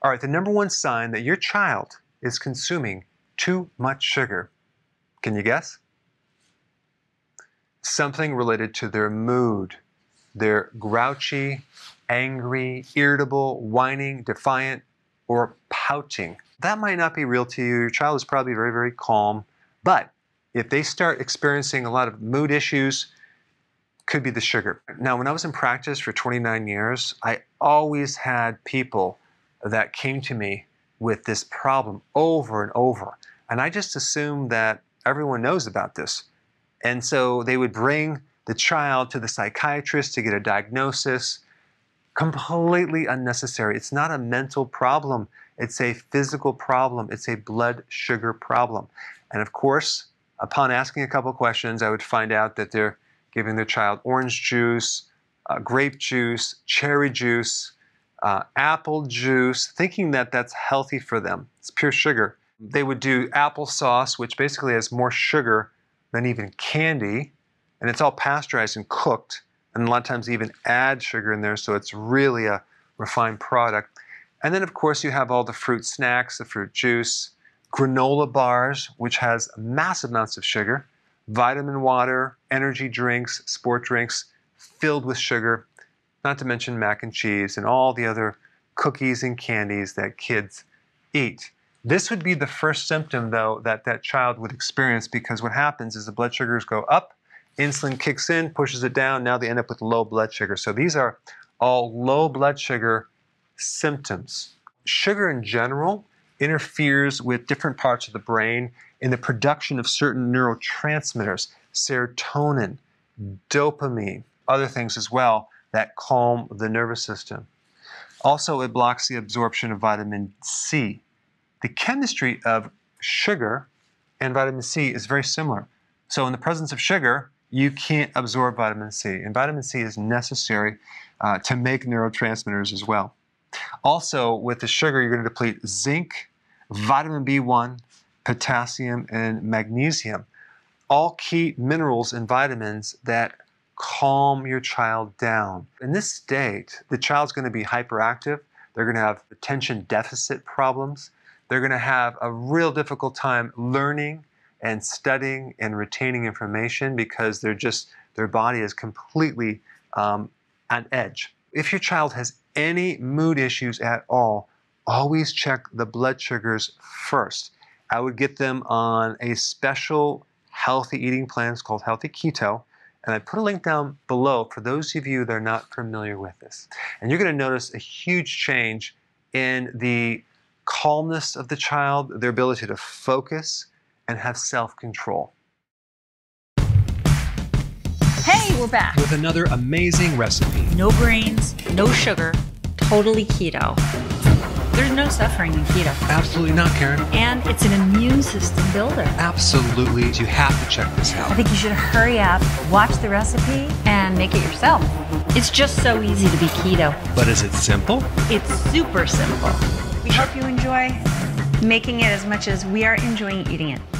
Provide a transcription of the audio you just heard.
All right, the number one sign that your child is consuming too much sugar. Can you guess? Something related to their mood. They're grouchy, angry, irritable, whining, defiant, or pouting. That might not be real to you. Your child is probably very, very calm. But if they start experiencing a lot of mood issues, could be the sugar. Now, when I was in practice for 29 years, I always had people that came to me with this problem over and over. And I just assumed that everyone knows about this. And so they would bring the child to the psychiatrist to get a diagnosis. Completely unnecessary. It's not a mental problem. It's a physical problem. It's a blood sugar problem. And of course, upon asking a couple questions, I would find out that they're giving their child orange juice, grape juice, cherry juice, apple juice, thinking that that's healthy for them. It's pure sugar. They would do applesauce, which basically has more sugar than even candy, and it's all pasteurized and cooked, and a lot of times they even add sugar in there, so it's really a refined product. And then, of course, you have all the fruit snacks, the fruit juice, granola bars, which has massive amounts of sugar, vitamin water, energy drinks, sport drinks filled with sugar, not to mention mac and cheese and all the other cookies and candies that kids eat. This would be the first symptom, though, that that child would experience, because what happens is the blood sugars go up, insulin kicks in, pushes it down, now they end up with low blood sugar. So these are all low blood sugar symptoms. Sugar in general interferes with different parts of the brain in the production of certain neurotransmitters, serotonin, dopamine, other things as well that calm the nervous system. Also, it blocks the absorption of vitamin C. The chemistry of sugar and vitamin C is very similar. So in the presence of sugar, you can't absorb vitamin C. And vitamin C is necessary to make neurotransmitters as well. Also, with the sugar, you're going to deplete zinc, vitamin B1, potassium, and magnesium. All key minerals and vitamins that calm your child down. In this state, the child's going to be hyperactive. They're going to have attention deficit problems. They're going to have a real difficult time learning and studying and retaining information, because they're just, their body is completely on edge. If your child has any mood issues at all, always check the blood sugars first. I would get them on a special healthy eating plan. It's called Healthy Keto. And I put a link down below for those of you that are not familiar with this. And you're going to notice a huge change in the calmness of the child, their ability to focus, and have self-control. Hey, we're back with another amazing recipe. No grains, no sugar, totally keto. There's no suffering in keto. Absolutely not, Karen. And it's an immune system builder. Absolutely, you have to check this out. I think you should hurry up, watch the recipe, and make it yourself. It's just so easy to be keto. But is it simple? It's super simple. We hope you enjoy making it as much as we are enjoying eating it.